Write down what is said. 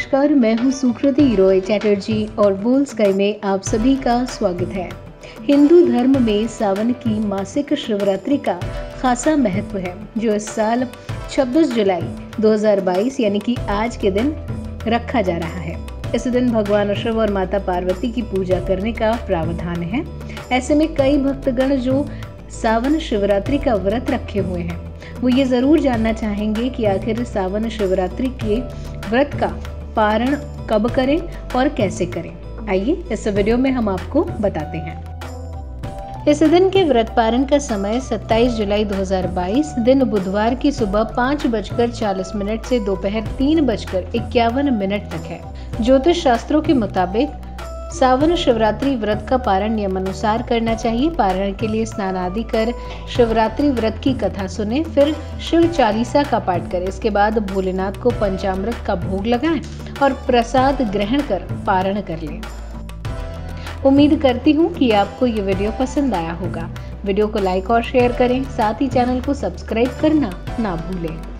नमस्कार, मैं हूँ सुकृति रॉय चटर्जी और बोल्ड्स्की में आप सभी का स्वागत है। हिंदू धर्म में सावन की मासिक शिवरात्रि का खासा महत्व है, जो इस साल 26 जुलाई 2022 यानी कि आज के दिन रखा जा रहा है। इस दिन भगवान शिव और माता पार्वती की पूजा करने का प्रावधान है। ऐसे में कई भक्तगण जो सावन शिवरात्रि का व्रत रखे हुए हैं, वो ये ज़रूर जानना चाहेंगे कि आखिर सावन शिवरात्रि के व्रत का पारण कब करें और कैसे करें। आइए इस वीडियो में हम आपको बताते हैं। इस दिन के व्रत पारण का समय 27 जुलाई 2022 दिन बुधवार की सुबह 5:40 से दोपहर 3:51 तक है। ज्योतिष शास्त्रों के मुताबिक सावन शिवरात्रि व्रत का पारण नियमानुसार करना चाहिए। पारण के लिए स्नान आदि कर शिवरात्रि व्रत की कथा सुने, फिर शिव चालीसा का पाठ करें। इसके बाद भोलेनाथ को पंचामृत का भोग लगाएं और प्रसाद ग्रहण कर पारण कर लें। उम्मीद करती हूँ कि आपको ये वीडियो पसंद आया होगा। वीडियो को लाइक और शेयर करें, साथ ही चैनल को सब्सक्राइब करना ना भूलें।